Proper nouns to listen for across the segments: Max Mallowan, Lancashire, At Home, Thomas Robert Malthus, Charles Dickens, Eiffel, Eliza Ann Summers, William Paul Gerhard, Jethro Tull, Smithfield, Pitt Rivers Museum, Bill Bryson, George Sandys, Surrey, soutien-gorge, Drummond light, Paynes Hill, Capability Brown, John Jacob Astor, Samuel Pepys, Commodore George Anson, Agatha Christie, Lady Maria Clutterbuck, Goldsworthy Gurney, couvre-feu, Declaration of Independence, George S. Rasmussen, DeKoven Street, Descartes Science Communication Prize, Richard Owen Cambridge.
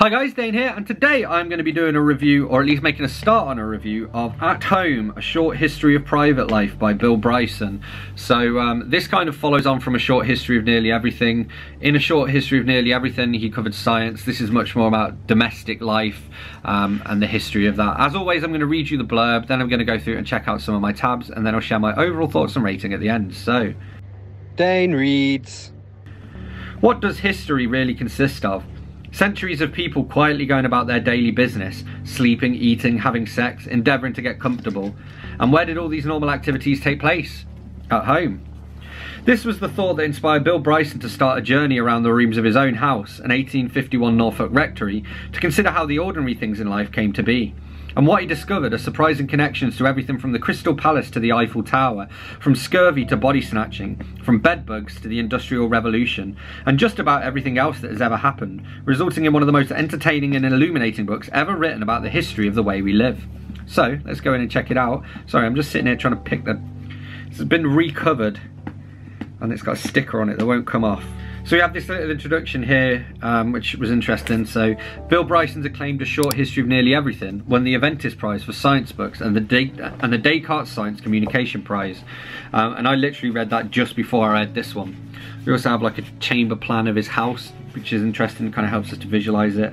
Hi guys, Dane here, and today I'm going to be doing a review, or at least making a start on a review, of At Home, A Short History of Private Life by Bill Bryson. So this kind of follows on from A Short History of Nearly Everything. In A Short History of Nearly Everything, he covered science. This is much more about domestic life and the history of that. As always, I'm going to read you the blurb, then I'm going to go through and check out some of my tabs, and then I'll share my overall thoughts and rating at the end. So, Dane reads. What does history really consist of? Centuries of people quietly going about their daily business, sleeping, eating, having sex, endeavouring to get comfortable. And where did all these normal activities take place? At home. This was the thought that inspired Bill Bryson to start a journey around the rooms of his own house, an 1851 Norfolk rectory, to consider how the ordinary things in life came to be. And what he discovered are surprising connections to everything from the Crystal Palace to the Eiffel Tower, from scurvy to body snatching, from bedbugs to the Industrial Revolution, and just about everything else that has ever happened, resulting in one of the most entertaining and illuminating books ever written about the history of the way we live. So, let's go in and check it out. Sorry, I'm just sitting here trying to pick the... This has been recovered, and it's got a sticker on it that won't come off. So we have this little introduction here, which was interesting. So, Bill Bryson's acclaimed A Short History of Nearly Everything won the Aventis Prize for science books and the Descartes Science Communication Prize. And I literally read that just before I read this one. We also have like a chamber plan of his house, which is interesting, kind of helps us to visualize it.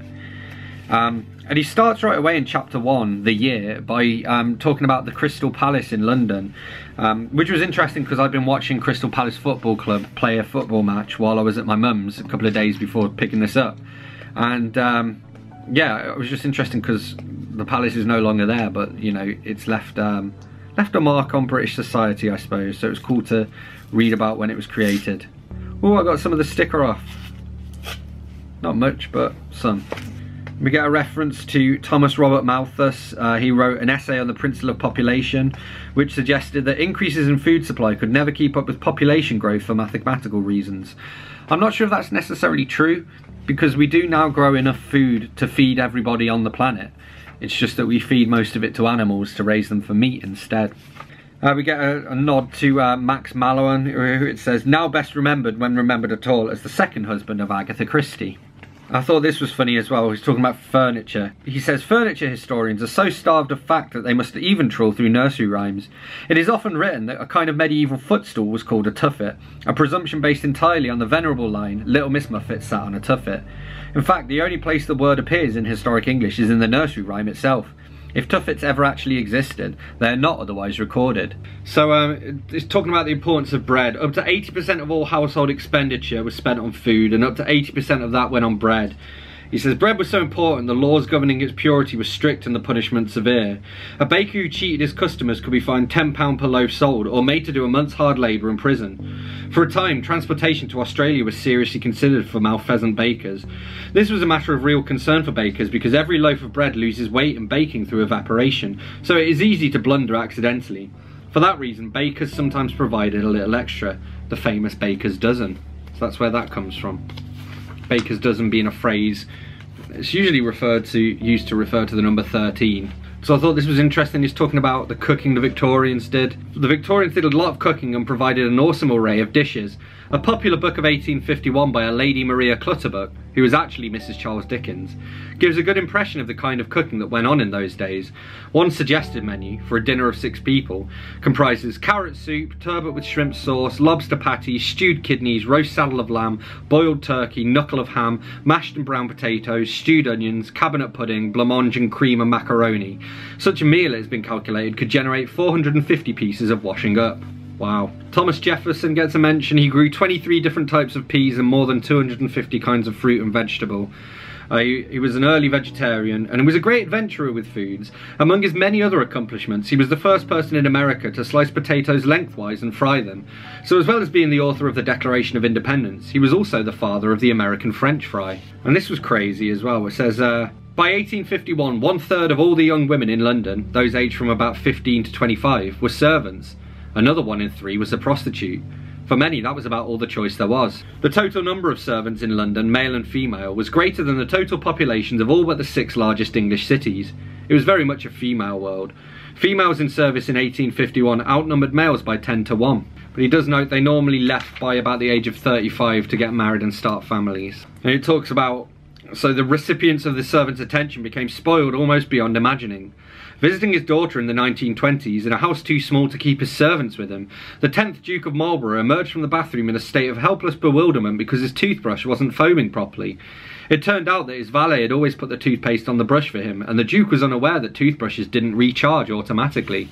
And he starts right away in chapter 1, the year, by talking about the Crystal Palace in London, which was interesting because I've been watching Crystal Palace Football Club play a football match while I was at my mum's a couple of days before picking this up. And yeah, it was just interesting because the palace is no longer there, but you know, it's left a mark on British society, I suppose. So it was cool to read about when it was created. Oh, I got some of the sticker off. Not much, but some. We get a reference to Thomas Robert Malthus. He wrote an essay on the principle of population, which suggested that increases in food supply could never keep up with population growth for mathematical reasons. I'm not sure if that's necessarily true, because we do now grow enough food to feed everybody on the planet. It's just that we feed most of it to animals to raise them for meat instead. We get a nod to Max Mallowan, who it says, now best remembered when remembered at all as the second husband of Agatha Christie. I thought this was funny as well. He's talking about furniture. He says, furniture historians are so starved of fact that they must even trawl through nursery rhymes. It is often written that a kind of medieval footstool was called a tuffet, a presumption based entirely on the venerable line, Little Miss Muffet sat on a tuffet. In fact, the only place the word appears in historic English is in the nursery rhyme itself. If tuffets ever actually existed, they are not otherwise recorded. So it's talking about the importance of bread. Up to 80% of all household expenditure was spent on food, and up to 80% of that went on bread. He says, bread was so important, the laws governing its purity were strict and the punishment severe. A baker who cheated his customers could be fined £10 per loaf sold, or made to do a month's hard labour in prison. For a time, transportation to Australia was seriously considered for malfeasant bakers. This was a matter of real concern for bakers, because every loaf of bread loses weight in baking through evaporation, so it is easy to blunder accidentally. For that reason, bakers sometimes provided a little extra, the famous baker's dozen. So that's where that comes from. Baker's dozen being a phrase, it's usually used to refer to the number 13. So I thought this was interesting. He's talking about the cooking the Victorians did. The Victorians did a lot of cooking and provided an awesome array of dishes. A popular book of 1851 by a Lady Maria Clutterbuck, who was actually Mrs. Charles Dickens, gives a good impression of the kind of cooking that went on in those days. One suggested menu for a dinner of 6 people comprises carrot soup, turbot with shrimp sauce, lobster patties, stewed kidneys, roast saddle of lamb, boiled turkey, knuckle of ham, mashed and brown potatoes, stewed onions, cabinet pudding, blancmange and cream and macaroni. Such a meal, it has been calculated, could generate 450 pieces of washing up. Wow. Thomas Jefferson gets a mention. He grew 23 different types of peas and more than 250 kinds of fruit and vegetable. He was an early vegetarian, and he was a great adventurer with foods. Among his many other accomplishments, he was the first person in America to slice potatoes lengthwise and fry them. So as well as being the author of the Declaration of Independence, he was also the father of the American French fry. And this was crazy as well. It says, by 1851, 1/3 of all the young women in London, those aged from about 15 to 25, were servants. Another 1 in 3 was a prostitute. For many, that was about all the choice there was. The total number of servants in London, male and female, was greater than the total populations of all but the 6 largest English cities. It was very much a female world. Females in service in 1851 outnumbered males by 10 to 1. But he does note they normally left by about the age of 35 to get married and start families. And it talks about so the recipients of the servant's attention became spoiled almost beyond imagining. Visiting his daughter in the 1920s in a house too small to keep his servants with him, the 10th Duke of Marlborough emerged from the bathroom in a state of helpless bewilderment because his toothbrush wasn't foaming properly. It turned out that his valet had always put the toothpaste on the brush for him, and the Duke was unaware that toothbrushes didn't recharge automatically.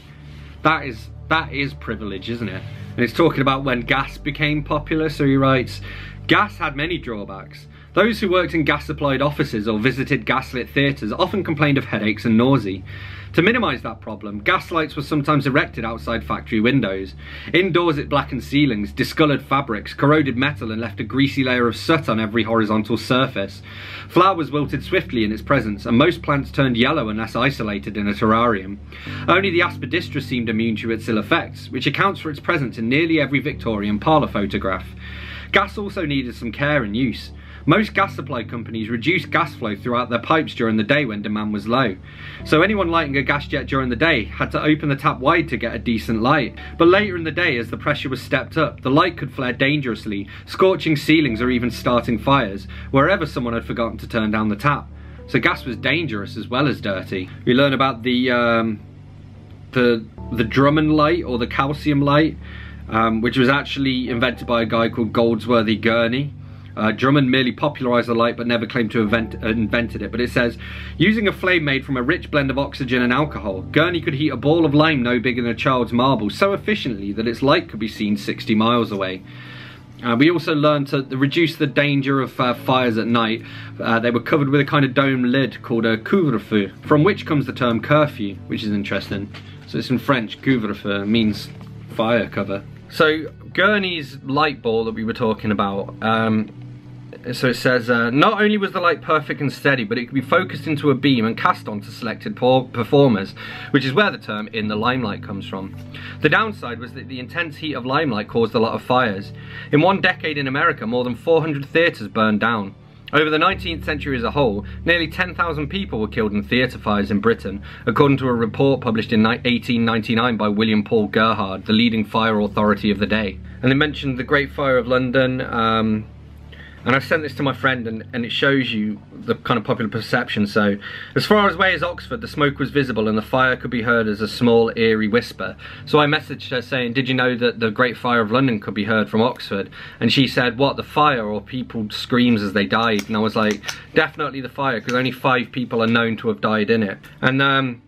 That is privilege, isn't it? And it's talking about when gas became popular, so he writes, "Gas had many drawbacks. Those who worked in gas-supplied offices or visited gaslit theatres often complained of headaches and nausea. To minimise that problem, gas lights were sometimes erected outside factory windows. Indoors it blackened ceilings, discoloured fabrics, corroded metal and left a greasy layer of soot on every horizontal surface. Flowers wilted swiftly in its presence, and most plants turned yellow unless isolated in a terrarium. Only the aspidistra seemed immune to its ill effects, which accounts for its presence in nearly every Victorian parlour photograph. Gas also needed some care and use. Most gas supply companies reduced gas flow throughout their pipes during the day when demand was low. So anyone lighting a gas jet during the day had to open the tap wide to get a decent light. But later in the day, as the pressure was stepped up, the light could flare dangerously, scorching ceilings or even starting fires, wherever someone had forgotten to turn down the tap. So gas was dangerous as well as dirty. We learn about the Drummond light, or the calcium light, which was actually invented by a guy called Goldsworthy Gurney. Drummond merely popularised the light but never claimed to have invented it, but it says, using a flame made from a rich blend of oxygen and alcohol, Gurney could heat a ball of lime no bigger than a child's marble so efficiently that its light could be seen 60 miles away. We also learned to reduce the danger of fires at night. They were covered with a kind of dome lid called a couvre-feu, from which comes the term curfew, which is interesting. So it's in French, couvre-feu means fire cover. So Gurney's light ball that we were talking about, so it says, not only was the light perfect and steady, but it could be focused into a beam and cast onto selected performers, which is where the term in the limelight comes from. The downside was that the intense heat of limelight caused a lot of fires. In one decade in America, more than 400 theatres burned down. Over the 19th century as a whole, nearly 10,000 people were killed in theatre fires in Britain, according to a report published in 1899 by William Paul Gerhard, the leading fire authority of the day. And they mentioned the Great Fire of London, and I sent this to my friend, and it shows you the kind of popular perception. So, as far away as Oxford, the smoke was visible and the fire could be heard as a small, eerie whisper. So I messaged her saying, did you know that the Great Fire of London could be heard from Oxford? And she said, what, the fire or people screams as they died? And I was like, definitely the fire, because only 5 people are known to have died in it. And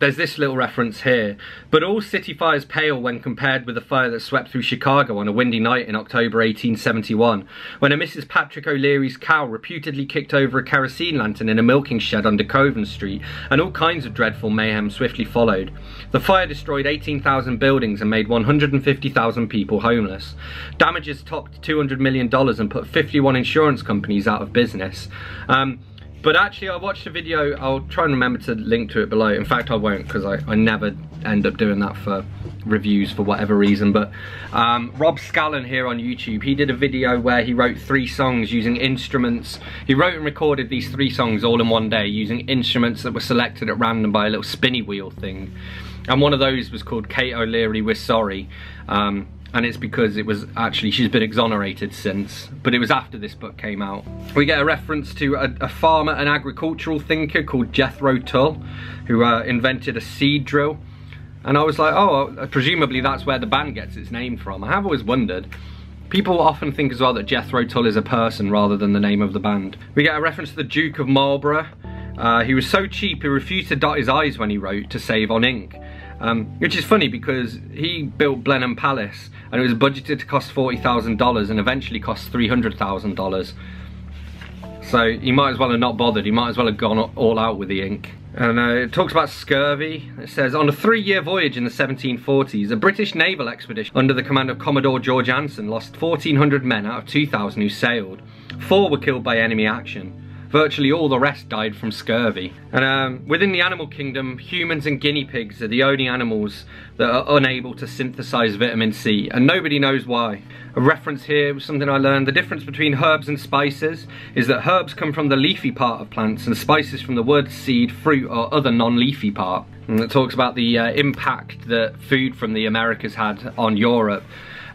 there's this little reference here. But all city fires pale when compared with the fire that swept through Chicago on a windy night in October 1871, when a Mrs. Patrick O'Leary's cow reputedly kicked over a kerosene lantern in a milking shed on DeKoven Street, and all kinds of dreadful mayhem swiftly followed. The fire destroyed 18,000 buildings and made 150,000 people homeless. Damages topped $200 million and put 51 insurance companies out of business. But actually, I watched a video, I'll try and remember to link to it below. In fact, I won't, because I never end up doing that for reviews for whatever reason. But Rob Scallon here on YouTube, he did a video where he wrote 3 songs using instruments. He wrote and recorded these 3 songs all in one day using instruments that were selected at random by a little spinny wheel thing. And one of those was called Kate O'Leary, We're Sorry. And it's because it was actually, she's been exonerated since, but it was after this book came out. We get a reference to a farmer and agricultural thinker called Jethro Tull, who invented a seed drill. And I was like, oh, presumably that's where the band gets its name from. I have always wondered. People often think as well that Jethro Tull is a person rather than the name of the band. We get a reference to the Duke of Marlborough. He was so cheap he refused to dot his I's when he wrote to save on ink. Which is funny because he built Blenheim Palace and it was budgeted to cost $40,000 and eventually cost $300,000. So he might as well have not bothered, he might as well have gone all out with the ink. And it talks about scurvy. It says, on a 3-year voyage in the 1740s, a British naval expedition under the command of Commodore George Anson lost 1,400 men out of 2,000 who sailed. 4 were killed by enemy action. Virtually all the rest died from scurvy. And within the animal kingdom, humans and guinea pigs are the only animals that are unable to synthesize vitamin C, and nobody knows why. A reference here was something I learned. The difference between herbs and spices is that herbs come from the leafy part of plants and spices from the wood, seed, fruit or other non-leafy part. And it talks about the impact that food from the Americas had on Europe.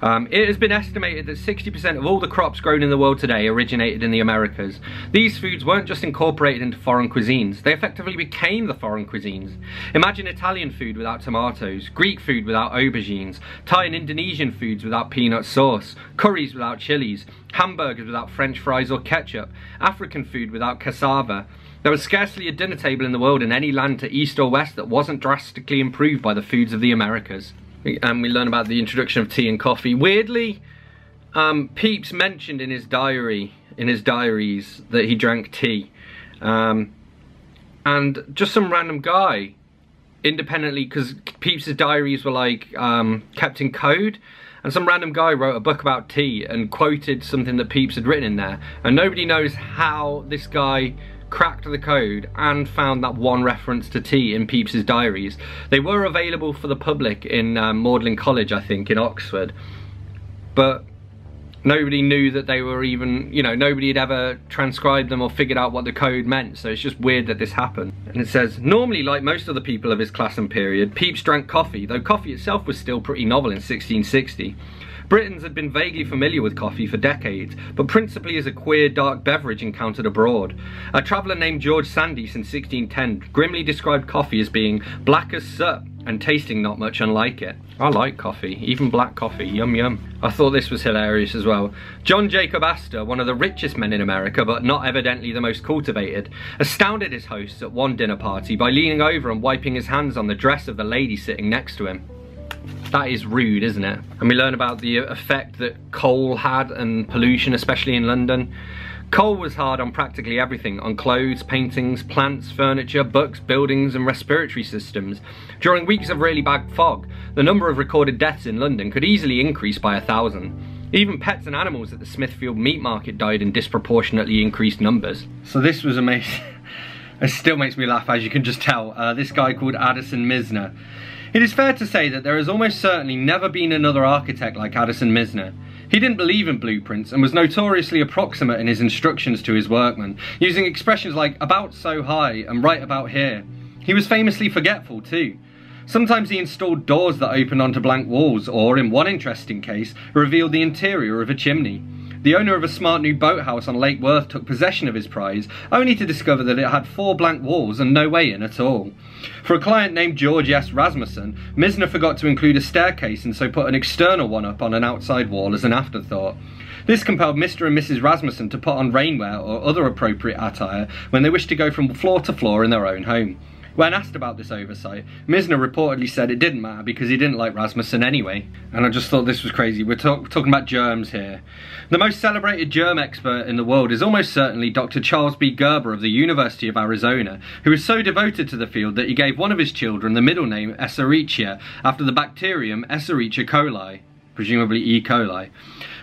It has been estimated that 60% of all the crops grown in the world today originated in the Americas. These foods weren't just incorporated into foreign cuisines, they effectively became the foreign cuisines. Imagine Italian food without tomatoes, Greek food without aubergines, Thai and Indonesian foods without peanut sauce, curries without chilies, hamburgers without French fries or ketchup, African food without cassava. There was scarcely a dinner table in the world in any land to east or west that wasn't drastically improved by the foods of the Americas. And we learn about the introduction of tea and coffee. Weirdly, Pepys mentioned in his diaries that he drank tea. And just some random guy, independently, because Pepys's diaries were like kept in code. And some random guy wrote a book about tea and quoted something that Pepys had written in there. And nobody knows how this guy cracked the code and found that one reference to tea in Pepys's diaries. They were available for the public in Magdalen College, I think, in Oxford, but nobody knew that they were even, you know, nobody had ever transcribed them or figured out what the code meant, so it's just weird that this happened. And it says, normally, like most other people of his class and period, Pepys drank coffee, though coffee itself was still pretty novel in 1660. Britons had been vaguely familiar with coffee for decades, but principally as a queer dark beverage encountered abroad. A traveller named George Sandys in 1610 grimly described coffee as being black as soot and tasting not much unlike it. I like coffee, even black coffee, yum yum. I thought this was hilarious as well. John Jacob Astor, one of the richest men in America, but not evidently the most cultivated, astounded his hosts at one dinner party by leaning over and wiping his hands on the dress of the lady sitting next to him. That is rude, isn't it? And we learn about the effect that coal had and pollution, especially in London. Coal was hard on practically everything, on clothes, paintings, plants, furniture, books, buildings and respiratory systems. During weeks of really bad fog, the number of recorded deaths in London could easily increase by 1,000. Even pets and animals at the Smithfield meat market died in disproportionately increased numbers. So this was amazing. It still makes me laugh, as you can just tell. This guy called Addison Mizner. It is fair to say that there has almost certainly never been another architect like Addison Mizner. He didn't believe in blueprints and was notoriously approximate in his instructions to his workmen, using expressions like about so high and right about here. He was famously forgetful too. Sometimes he installed doors that opened onto blank walls or, in one interesting case, revealed the interior of a chimney. The owner of a smart new boathouse on Lake Worth took possession of his prize, only to discover that it had 4 blank walls and no way in at all. For a client named George S. Rasmussen, Mizner forgot to include a staircase and so put an external one up on an outside wall as an afterthought. This compelled Mr. and Mrs. Rasmussen to put on rainwear or other appropriate attire when they wished to go from floor to floor in their own home. When asked about this oversight, Mizner reportedly said it didn't matter because he didn't like Rasmussen anyway. And I just thought this was crazy. We're talking about germs here. The most celebrated germ expert in the world is almost certainly Dr. Charles B. Gerber of the University of Arizona, who is so devoted to the field that he gave one of his children the middle name Escherichia, after the bacterium Escherichia coli, presumably E. coli.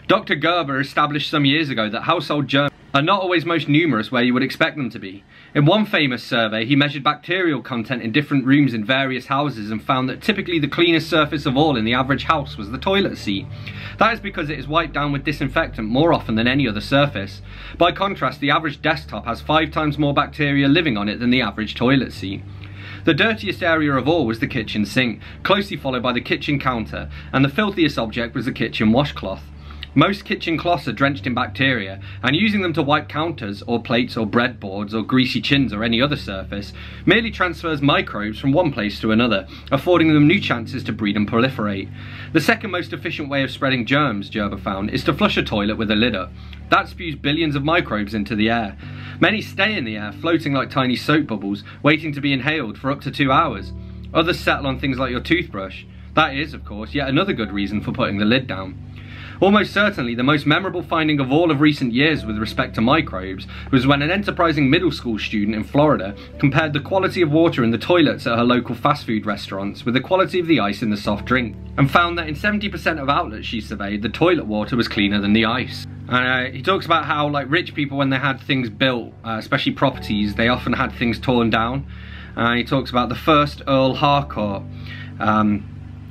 Dr. Gerber established some years ago that household germs are not always most numerous where you would expect them to be. In one famous survey, he measured bacterial content in different rooms in various houses and found that typically the cleanest surface of all in the average house was the toilet seat. That is because it is wiped down with disinfectant more often than any other surface. By contrast, the average desktop has 5 times more bacteria living on it than the average toilet seat. The dirtiest area of all was the kitchen sink, closely followed by the kitchen counter, and the filthiest object was the kitchen washcloth. Most kitchen cloths are drenched in bacteria, and using them to wipe counters or plates or breadboards or greasy chins or any other surface merely transfers microbes from one place to another, affording them new chances to breed and proliferate. The second most efficient way of spreading germs, Gerber found, is to flush a toilet with a lid up. That spews billions of microbes into the air. Many stay in the air, floating like tiny soap bubbles, waiting to be inhaled for up to 2 hours. Others settle on things like your toothbrush. That is, of course, yet another good reason for putting the lid down. Almost certainly the most memorable finding of all of recent years with respect to microbes was when an enterprising middle school student in Florida compared the quality of water in the toilets at her local fast food restaurants with the quality of the ice in the soft drink, and found that in 70% of outlets she surveyed, the toilet water was cleaner than the ice. And he talks about how, like, rich people, when they had things built, especially properties, they often had things torn down. He talks about the first Earl Harcourt.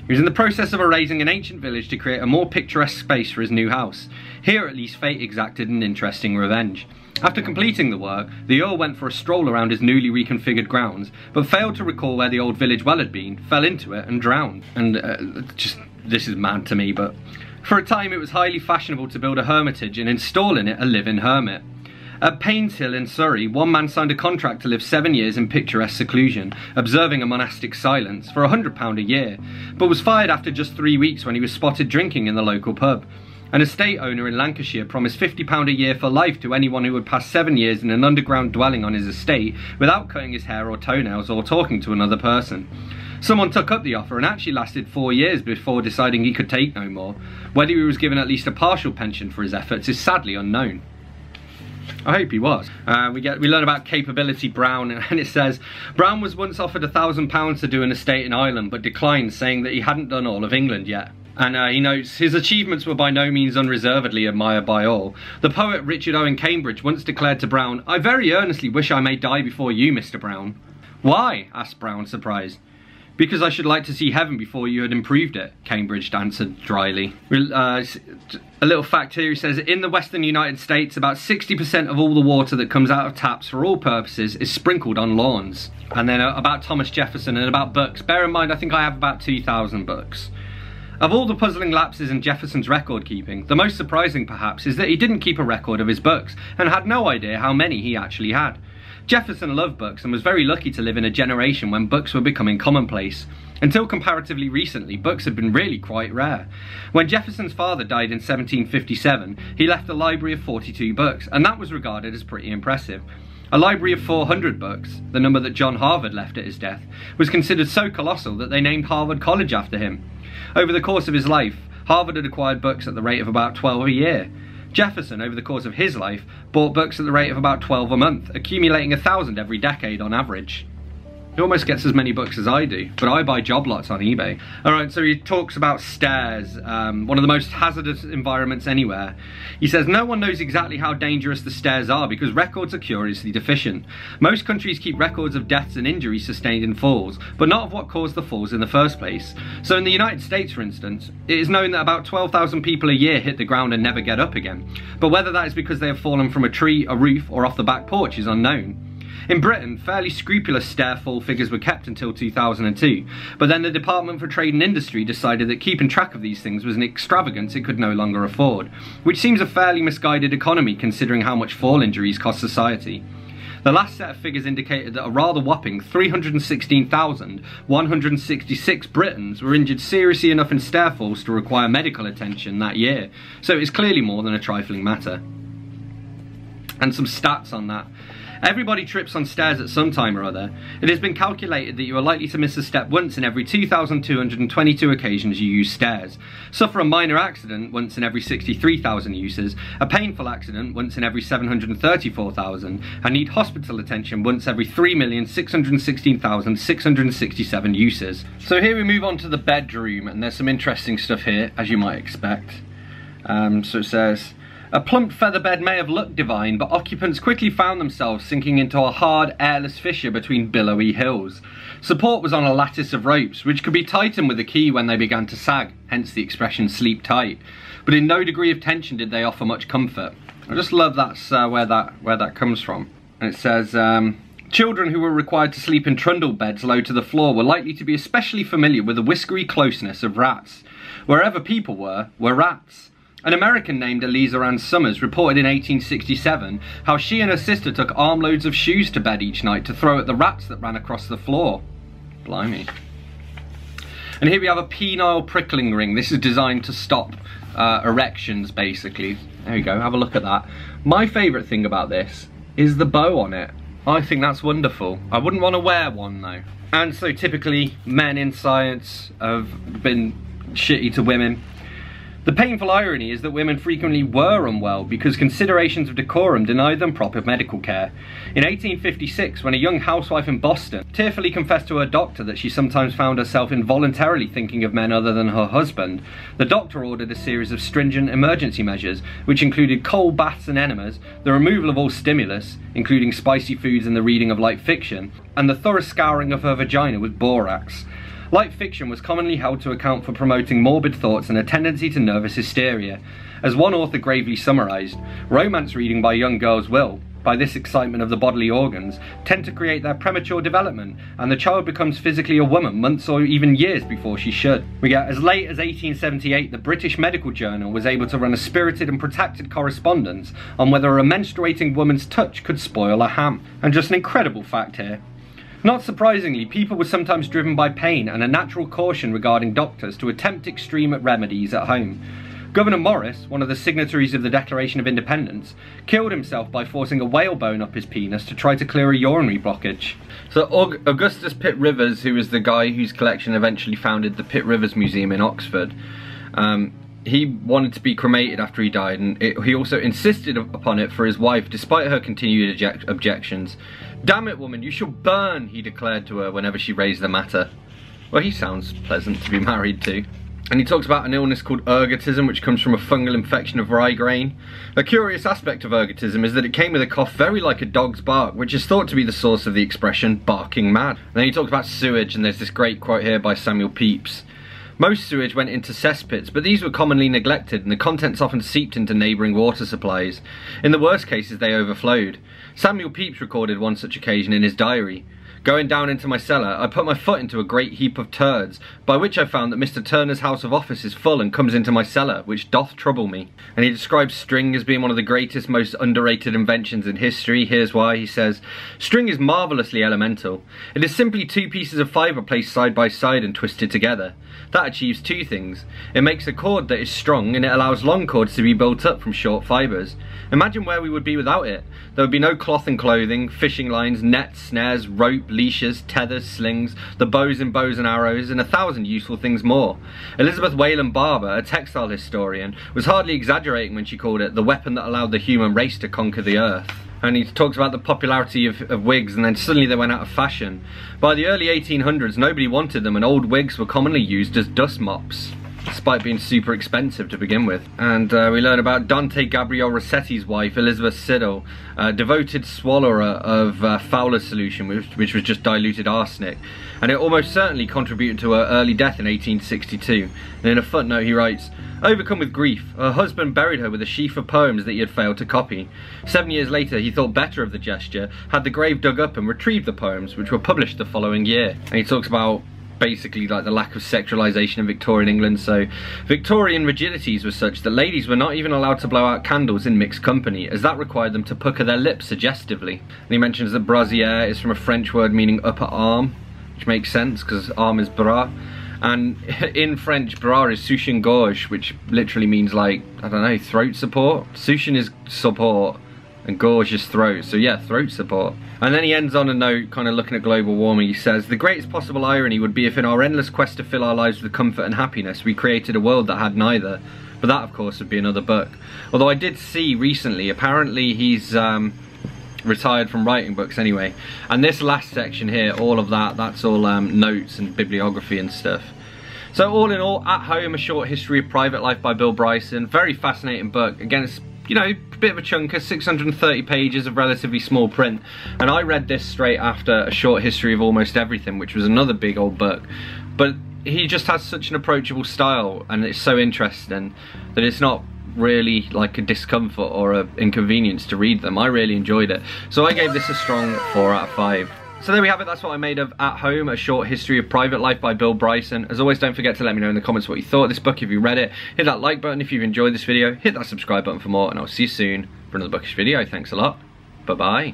He was in the process of erasing an ancient village to create a more picturesque space for his new house. Here, at least, fate exacted an interesting revenge. After completing the work, the Earl went for a stroll around his newly reconfigured grounds, but failed to recall where the old village well had been, fell into it and drowned. And this is mad to me, but For a time it was highly fashionable to build a hermitage and install in it a live-in hermit. At Paynes Hill in Surrey, one man signed a contract to live 7 years in picturesque seclusion, observing a monastic silence, for £100 a year, but was fired after just 3 weeks when he was spotted drinking in the local pub. An estate owner in Lancashire promised £50 a year for life to anyone who would pass 7 years in an underground dwelling on his estate without cutting his hair or toenails or talking to another person. Someone took up the offer and actually lasted 4 years before deciding he could take no more. Whether he was given at least a partial pension for his efforts is sadly unknown. I hope he was. We learn about Capability Brown, and it says, Brown was once offered £1,000 to do an estate in Ireland, but declined, saying that he hadn't done all of England yet. And he notes, his achievements were by no means unreservedly admired by all. The poet Richard Owen Cambridge once declared to Brown, "I very earnestly wish I may die before you, Mr. Brown." "Why?" asked Brown, surprised. "Because I should like to see heaven before you had improved it," Cambridge answered dryly. A little fact here, he says, in the western United States, about 60% of all the water that comes out of taps for all purposes is sprinkled on lawns. And then about Thomas Jefferson and about books. Bear in mind, I think I have about 2,000 books. Of all the puzzling lapses in Jefferson's record keeping, the most surprising perhaps is that he didn't keep a record of his books and had no idea how many he actually had. Jefferson loved books and was very lucky to live in a generation when books were becoming commonplace. Until comparatively recently, books had been really quite rare. When Jefferson's father died in 1757, he left a library of 42 books, and that was regarded as pretty impressive. A library of 400 books, the number that John Harvard left at his death, was considered so colossal that they named Harvard College after him. Over the course of his life, Harvard had acquired books at the rate of about 12 a year. Jefferson, over the course of his life, bought books at the rate of about 12 a month, accumulating 1,000 every decade on average. He almost gets as many books as I do, but I buy job lots on eBay. Alright, so he talks about stairs, one of the most hazardous environments anywhere. He says, no one knows exactly how dangerous the stairs are because records are curiously deficient. Most countries keep records of deaths and injuries sustained in falls, but not of what caused the falls in the first place. So in the United States, for instance, it is known that about 12,000 people a year hit the ground and never get up again. But whether that is because they have fallen from a tree, a roof, or off the back porch is unknown. In Britain, fairly scrupulous stairfall figures were kept until 2002, but then the Department for Trade and Industry decided that keeping track of these things was an extravagance it could no longer afford, which seems a fairly misguided economy considering how much fall injuries cost society. The last set of figures indicated that a rather whopping 316,166 Britons were injured seriously enough in stairfalls to require medical attention that year, so it is clearly more than a trifling matter. And some stats on that. Everybody trips on stairs at some time or other. It has been calculated that you are likely to miss a step once in every 2,222 occasions you use stairs, suffer a minor accident once in every 63,000 uses, a painful accident once in every 734,000, and need hospital attention once every 3,616,667 uses. So here we move on to the bedroom, and there's some interesting stuff here, as you might expect. So it says, a plump feather bed may have looked divine, but occupants quickly found themselves sinking into a hard, airless fissure between billowy hills. Support was on a lattice of ropes, which could be tightened with a key when they began to sag, hence the expression sleep tight. But in no degree of tension did they offer much comfort. I just love that's where that comes from. And it says, children who were required to sleep in trundle beds low to the floor were likely to be especially familiar with the whiskery closeness of rats. Wherever people were rats. An American named Eliza Ann Summers reported in 1867 how she and her sister took armloads of shoes to bed each night to throw at the rats that ran across the floor. Blimey. And here we have a penile prickling ring. This is designed to stop erections, basically. There you go, have a look at that. My favourite thing about this is the bow on it. I think that's wonderful. I wouldn't want to wear one, though. And so typically, men in science have been shitty to women. The painful irony is that women frequently were unwell because considerations of decorum denied them proper medical care. In 1856, when a young housewife in Boston tearfully confessed to her doctor that she sometimes found herself involuntarily thinking of men other than her husband, the doctor ordered a series of stringent emergency measures, which included cold baths and enemas, the removal of all stimulus, including spicy foods and the reading of light fiction, and the thorough scouring of her vagina with borax. Light fiction was commonly held to account for promoting morbid thoughts and a tendency to nervous hysteria. As one author gravely summarised, romance reading by young girls will, by this excitement of the bodily organs, tend to create their premature development, and the child becomes physically a woman months or even years before she should. We get as late as 1878, the British Medical Journal was able to run a spirited and protracted correspondence on whether a menstruating woman's touch could spoil a ham. And just an incredible fact here. Not surprisingly, people were sometimes driven by pain and a natural caution regarding doctors to attempt extreme remedies at home. Governor Morris, one of the signatories of the Declaration of Independence, killed himself by forcing a whalebone up his penis to try to clear a urinary blockage. So Augustus Pitt Rivers, who was the guy whose collection eventually founded the Pitt Rivers Museum in Oxford, he wanted to be cremated after he died, and he also insisted upon it for his wife, despite her continued objections. "Damn it, woman, you shall burn," he declared to her whenever she raised the matter. Well, he sounds pleasant to be married to. And he talks about an illness called ergotism, which comes from a fungal infection of rye grain. A curious aspect of ergotism is that it came with a cough very like a dog's bark, which is thought to be the source of the expression, barking mad. And then he talks about sewage, and there's this great quote here by Samuel Pepys. "Most sewage went into cesspits, but these were commonly neglected, and the contents often seeped into neighbouring water supplies. In the worst cases, they overflowed. Samuel Pepys recorded one such occasion in his diary. Going down into my cellar, I put my foot into a great heap of turds, by which I found that Mr. Turner's house of office is full and comes into my cellar, which doth trouble me." And he describes string as being one of the greatest, most underrated inventions in history. Here's why, he says, "String is marvellously elemental. It is simply two pieces of fibre placed side by side and twisted together. That achieves two things. It makes a cord that is strong, and it allows long cords to be built up from short fibres. Imagine where we would be without it. There would be no cloth and clothing, fishing lines, nets, snares, rope, leashes, tethers, slings, the bows and arrows, and 1,000 useful things more. Elizabeth Whalen Barber, a textile historian, was hardly exaggerating when she called it the weapon that allowed the human race to conquer the earth." And he talks about the popularity of wigs, and then suddenly they went out of fashion. By the early 1800s, nobody wanted them, and old wigs were commonly used as dust mops, despite being super expensive to begin with. And we learn about Dante Gabriel Rossetti's wife, Elizabeth Siddal, a devoted swallower of Fowler's solution, which was just diluted arsenic. And it almost certainly contributed to her early death in 1862. And in a footnote he writes, "Overcome with grief, her husband buried her with a sheaf of poems that he had failed to copy. 7 years later he thought better of the gesture, had the grave dug up and retrieved the poems, which were published the following year." And he talks about basically like the lack of sexualization in Victorian England. So Victorian rigidities were such that ladies were not even allowed to blow out candles in mixed company, as that required them to pucker their lips suggestively. And he mentions that brasiere is from a French word meaning upper arm, which makes sense because arm is bras. And in French, bras is soutien-gorge, which literally means, like, I don't know, throat support? Soutien is support, and gorge is throat, so yeah, throat support. And then he ends on a note, kind of looking at global warming. He says, "The greatest possible irony would be if in our endless quest to fill our lives with comfort and happiness, we created a world that had neither. But that, of course, would be another book." Although I did see recently, apparently he's retired from writing books anyway. And this last section here, all of that, that's all notes and bibliography and stuff. So all in all, At Home, A Short History of Private Life by Bill Bryson. Very fascinating book. Again, it's, you know, a bit of a chunker, 630 pages of relatively small print. And I read this straight after A Short History of Almost Everything, which was another big old book. But he just has such an approachable style, and it's so interesting that it's not really like a discomfort or an inconvenience to read them. I really enjoyed it. So I gave this a strong 4 out of 5. So there we have it, that's what I made of At Home, A Short History of Private Life by Bill Bryson. As always, don't forget to let me know in the comments what you thought of this book if you read it. Hit that like button if you've enjoyed this video, hit that subscribe button for more, and I'll see you soon for another bookish video. Thanks a lot, bye bye.